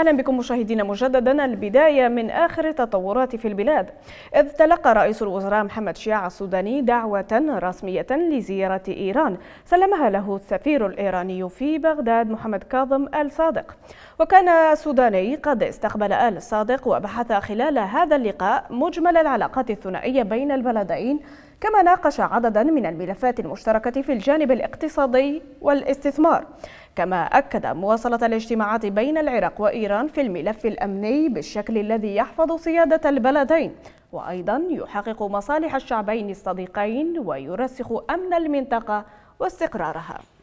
أهلا بكم مشاهدينا مجددا. البداية من آخر التطورات في البلاد، إذ تلقى رئيس الوزراء محمد شياع السوداني دعوة رسمية لزيارة إيران سلمها له السفير الإيراني في بغداد محمد كاظم الصادق. وكان السوداني قد استقبل آل الصادق وبحث خلال هذا اللقاء مجمل العلاقات الثنائية بين البلدين، كما ناقش عددا من الملفات المشتركة في الجانب الاقتصادي والاستثمار، كما أكد مواصلة الاجتماعات بين العراق وإيران في الملف الأمني بالشكل الذي يحفظ سيادة البلدين، وأيضا يحقق مصالح الشعبين الصديقين ويرسخ أمن المنطقة واستقرارها.